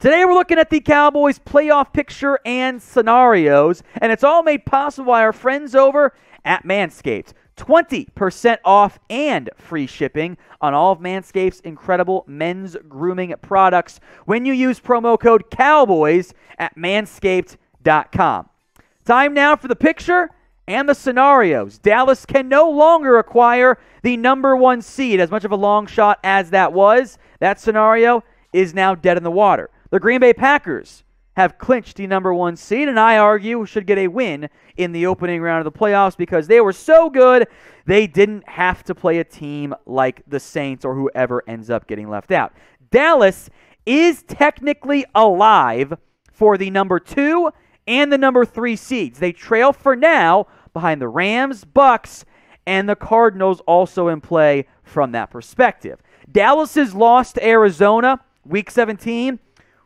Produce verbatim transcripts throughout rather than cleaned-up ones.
Today we're looking at the Cowboys' playoff picture and scenarios, and it's all made possible by our friends over at Manscaped. twenty percent off and free shipping on all of Manscaped's incredible men's grooming products when you use promo code COWBOYS at manscaped dot com. Time now for the picture and the scenarios. Dallas can no longer acquire the number one seed. As much of a long shot as that was, that scenario is now dead in the water. The Green Bay Packers have clinched the number one seed, and I argue should get a win in the opening round of the playoffs because they were so good they didn't have to play a team like the Saints or whoever ends up getting left out. Dallas is technically alive for the number two and the number three seeds. They trail for now behind the Rams, Bucks, and the Cardinals, also in play from that perspective. Dallas's loss to Arizona, week seventeen,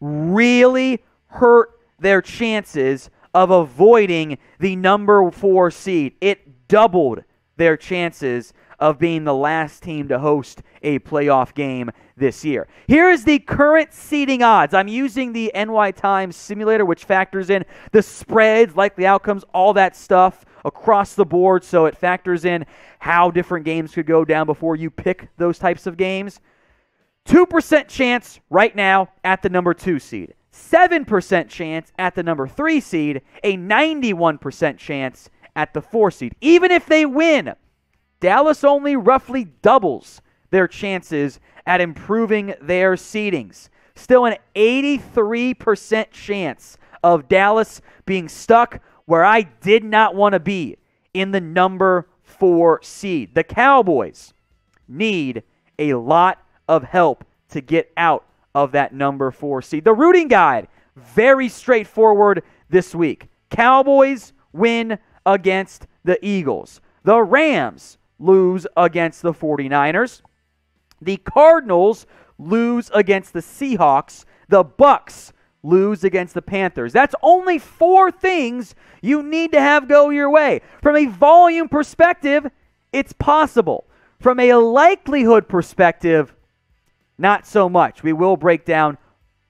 really hurt their chances of avoiding the number four seed. It doubled their chances of being the last team to host a playoff game this year. Here is the current seeding odds. I'm using the N Y Times simulator, which factors in the spreads, likely outcomes, all that stuff across the board, so it factors in how different games could go down before you pick those types of games. two percent chance right now at the number two seed. seven percent chance at the number three seed, a ninety-one percent chance at the four seed. Even if they win, Dallas only roughly doubles their chances at improving their seedings. Still an eighty-three percent chance of Dallas being stuck where I did not want to be, in the number four seed. The Cowboys need a lot of help to get out of that number four seed. The rooting guide, very straightforward this week. Cowboys win against the Eagles. The Rams lose against the forty-niners. The Cardinals lose against the Seahawks. The Bucks lose against the Panthers. That's only four things you need to have go your way. From a volume perspective, it's possible. From a likelihood perspective, not so much. We will break down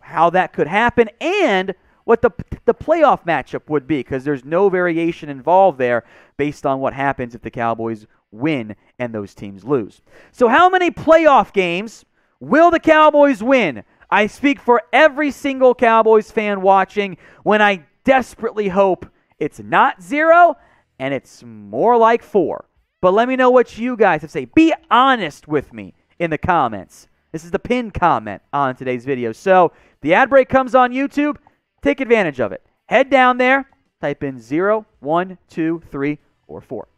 how that could happen and what the the playoff matchup would be, because there's no variation involved there based on what happens if the Cowboys win and those teams lose. So how many playoff games will the Cowboys win? I speak for every single Cowboys fan watching when I desperately hope it's not zero and it's more like four. But let me know what you guys have to say. Be honest with me in the comments. This is the pinned comment on today's video. So the ad break comes on YouTube. Take advantage of it. Head down there. Type in zero, one, two, three, or four.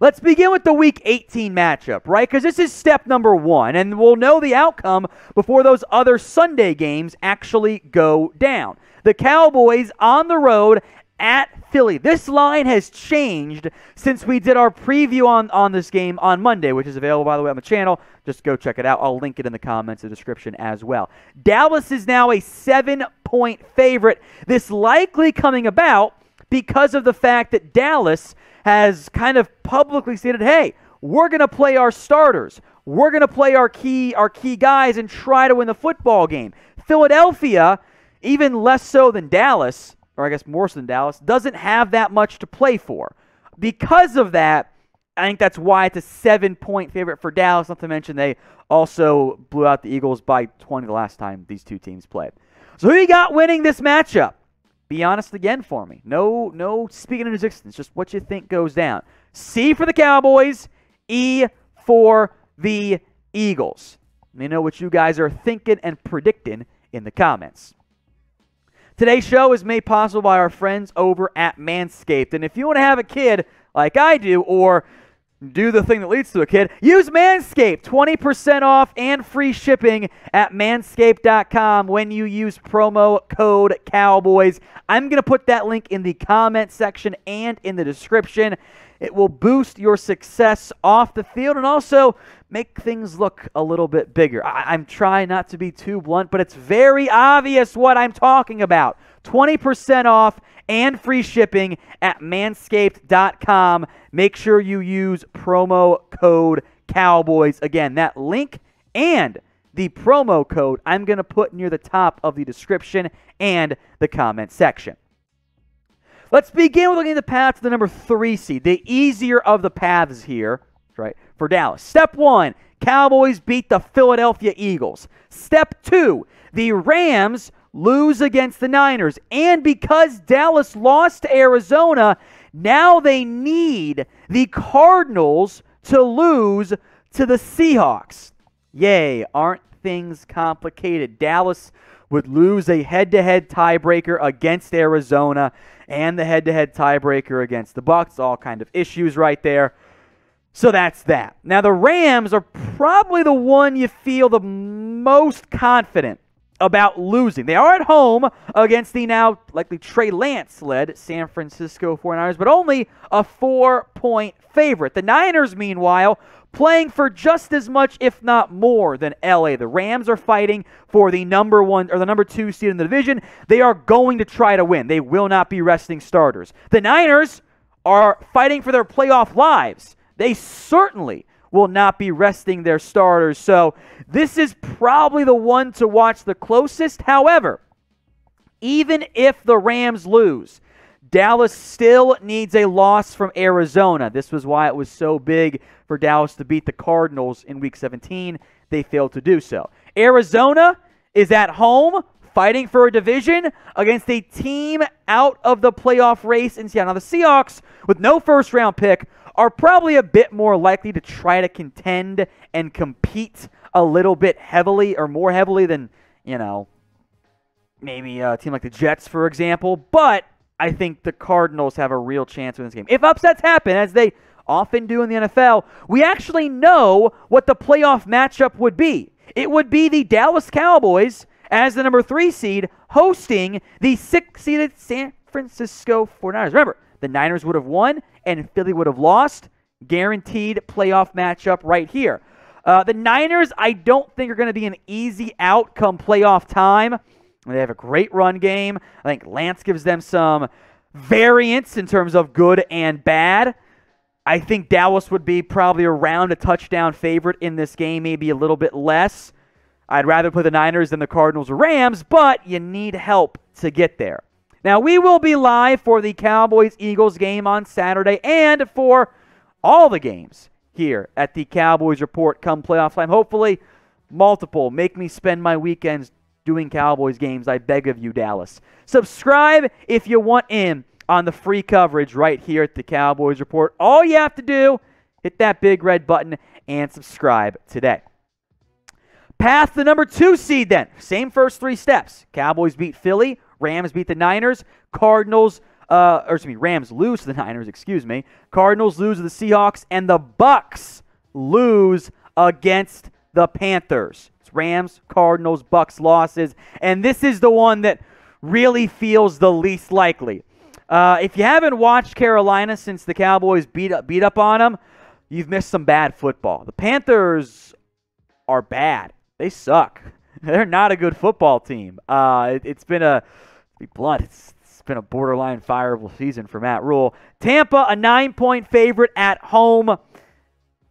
Let's begin with the week eighteen matchup, right? Because this is step number one, and we'll know the outcome before those other Sunday games actually go down. The Cowboys on the road at Philly. This line has changed since we did our preview on, on this game on Monday, which is available, by the way, on the channel. Just go check it out. I'll link it in the comments and description as well. Dallas is now a seven-point favorite. This likely coming about because of the fact that Dallas has kind of publicly stated, hey, we're going to play our starters. We're going to play our key our key guys and try to win the football game. Philadelphia, even less so than Dallas, or I guess more so than Dallas, doesn't have that much to play for. Because of that, I think that's why it's a seven-point favorite for Dallas, not to mention they also blew out the Eagles by twenty the last time these two teams played. So who you got winning this matchup? Be honest again for me. No, no speaking in existence. Just what you think goes down. C for the Cowboys. E for the Eagles. Let me know what you guys are thinking and predicting in the comments. Today's show is made possible by our friends over at Manscaped. And if you want to have a kid like I do, or do the thing that leads to a kid, use Manscaped. twenty percent off and free shipping at manscaped dot com when you use promo code COWBOYS. I'm going to put that link in the comment section and in the description. It will boost your success off the field and also make things look a little bit bigger. I I'm trying not to be too blunt, but it's very obvious what I'm talking about. twenty percent off and free shipping at manscaped dot com. Make sure you use promo code COWBOYS. Again, that link and the promo code I'm going to put near the top of the description and the comment section. Let's begin with looking at the path to the number three seed, the easier of the paths here, right, for Dallas. Step one, Cowboys beat the Philadelphia Eagles. Step two, the Rams lose against the Niners. And because Dallas lost to Arizona, now they need the Cardinals to lose to the Seahawks. Yay, aren't things complicated? Dallas would lose a head-to-head tiebreaker against Arizona and the head-to-head tiebreaker against the Bucs. All kind of issues right there. So that's that. Now, the Rams are probably the one you feel the most confident about losing. They are at home against the now likely Trey Lance-led San Francisco forty-niners, but only a four-point favorite. The Niners, meanwhile, playing for just as much, if not more, than L A. The Rams are fighting for the number one or the number two seed in the division. They are going to try to win. They will not be resting starters. The Niners are fighting for their playoff lives. They certainly will not be resting their starters. So this is probably the one to watch the closest. However, even if the Rams lose, Dallas still needs a loss from Arizona. This was why it was so big for Dallas to beat the Cardinals in Week seventeen. They failed to do so. Arizona is at home fighting for a division against a team out of the playoff race in Seattle. Now, the Seahawks, with no first-round pick, are probably a bit more likely to try to contend and compete a little bit heavily or more heavily than, you know, maybe a team like the Jets, for example. But I think the Cardinals have a real chance in this game. If upsets happen, as they often do in the N F L, we actually know what the playoff matchup would be. It would be the Dallas Cowboys as the number three seed hosting the six-seeded San Francisco forty-niners. Remember, the Niners would have won and Philly would have lost. Guaranteed playoff matchup right here. Uh, the Niners, I don't think, are going to be an easy out come playoff time. They have a great run game. I think Lance gives them some variance in terms of good and bad. I think Dallas would be probably around a touchdown favorite in this game, maybe a little bit less. I'd rather play the Niners than the Cardinals or Rams, but you need help to get there. Now, we will be live for the Cowboys-Eagles game on Saturday and for all the games here at the Cowboys Report come playoff time. Hopefully, multiple. Make me spend my weekends doing Cowboys games. I beg of you, Dallas. Subscribe if you want in on the free coverage right here at the Cowboys Report. All you have to do, hit that big red button and subscribe today. Path the number two seed then. Same first three steps. Cowboys beat Philly. Rams beat the Niners. Cardinals, uh, or excuse me, Rams lose to the Niners, excuse me. Cardinals lose to the Seahawks, and the Bucs lose against the Panthers. It's Rams, Cardinals, Bucs losses, and this is the one that really feels the least likely. Uh, if you haven't watched Carolina since the Cowboys beat up, beat up on them, you've missed some bad football. The Panthers are bad. They suck. They're not a good football team. Uh, it, it's been a... Be blunt. It's, it's been a borderline fireable season for Matt Rule. Tampa, a nine-point favorite at home.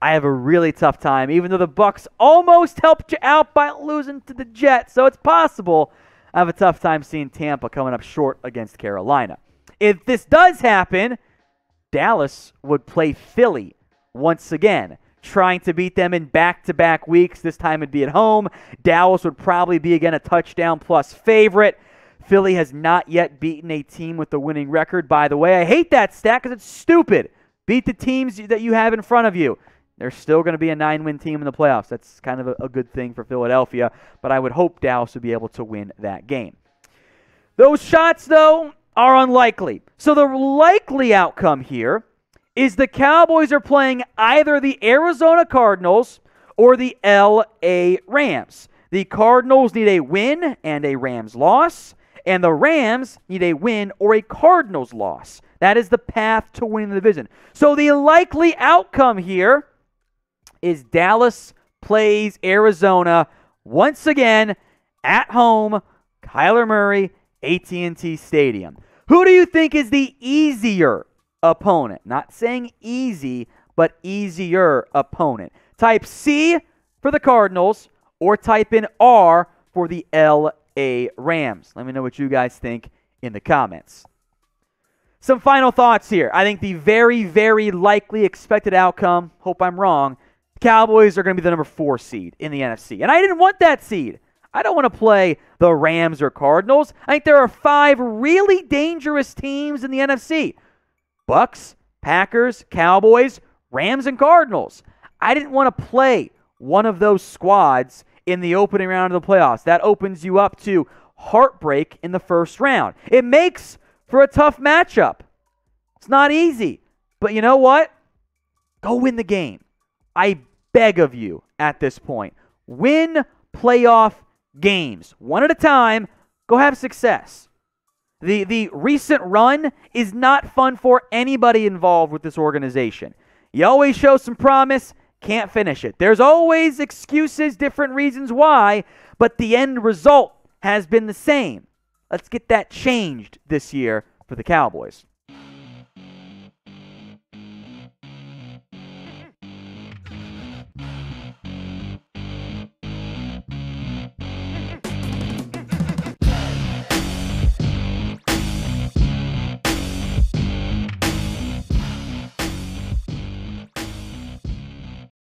I have a really tough time, even though the Bucs almost helped you out by losing to the Jets, so it's possible. I have a tough time seeing Tampa coming up short against Carolina. If this does happen, Dallas would play Philly once again, trying to beat them in back-to-back weeks. This time it'd be at home. Dallas would probably be, again, a touchdown-plus favorite. Philly has not yet beaten a team with the winning record, by the way. I hate that stat because it's stupid. Beat the teams that you have in front of you. They're still going to be a nine-win team in the playoffs. That's kind of a, a good thing for Philadelphia, but I would hope Dallas would be able to win that game. Those shots, though, are unlikely. So the likely outcome here is the Cowboys are playing either the Arizona Cardinals or the L A Rams. The Cardinals need a win and a Rams loss. And the Rams need a win or a Cardinals loss. That is the path to winning the division. So the likely outcome here is Dallas plays Arizona once again at home, Kyler Murray, A T and T Stadium. Who do you think is the easier opponent? Not saying easy, but easier opponent. Type C for the Cardinals or type in R for the L A Rams. Let me know what you guys think in the comments. Some final thoughts here. I think the very, very likely expected outcome, hope I'm wrong, the Cowboys are going to be the number four seed in the N F C. And I didn't want that seed. I don't want to play the Rams or Cardinals. I think there are five really dangerous teams in the N F C. Bucks, Packers, Cowboys, Rams, and Cardinals. I didn't want to play one of those squads in the opening round of the playoffs. That opens you up to heartbreak in the first round. It makes for a tough matchup. It's not easy. But you know what? Go win the game. I beg of you at this point. Win playoff games. One at a time. Go have success. The, the recent run is not fun for anybody involved with this organization. You always show some promise, can't finish it. There's always excuses, different reasons why, but the end result has been the same. Let's get that changed this year for the Cowboys.